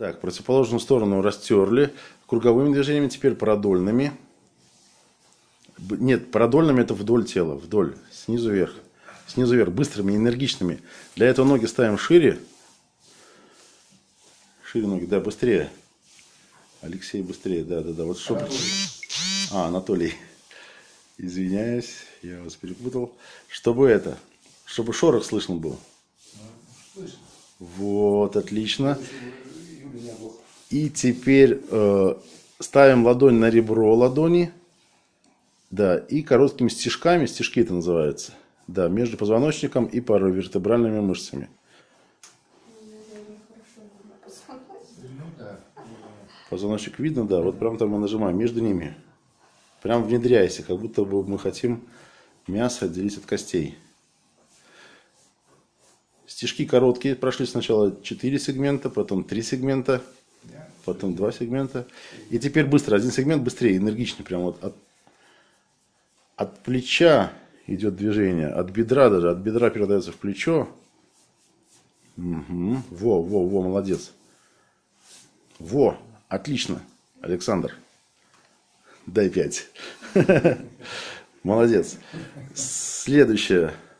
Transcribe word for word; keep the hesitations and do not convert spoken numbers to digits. Так, противоположную сторону растерли. Круговыми движениями, теперь продольными. Нет, продольными это вдоль тела, вдоль, снизу вверх. Снизу вверх, быстрыми, энергичными. Для этого ноги ставим шире. Шире ноги, да, быстрее. Алексей, быстрее, да, да, да. Вот чтобы... А, Анатолий. Извиняюсь, я вас перепутал. Чтобы это, чтобы шорох слышно было. Вот, отлично. И теперь э, ставим ладонь на ребро ладони. Да, и короткими стежками, стежки это называется. Да, между позвоночником и паровертебральными мышцами. Позвоночник видно, да, вот прям там мы нажимаем, между ними. Прям внедряйся, как будто бы мы хотим мясо отделить от костей. Стежки короткие, прошли сначала четыре сегмента, потом три сегмента, потом два сегмента. И теперь быстро, один сегмент быстрее, энергичнее, прям вот от, от плеча идет движение, от бедра даже, от бедра передается в плечо. Угу. Во, во, во, молодец. Во, отлично, Александр. Дай пять. Молодец. Следующее.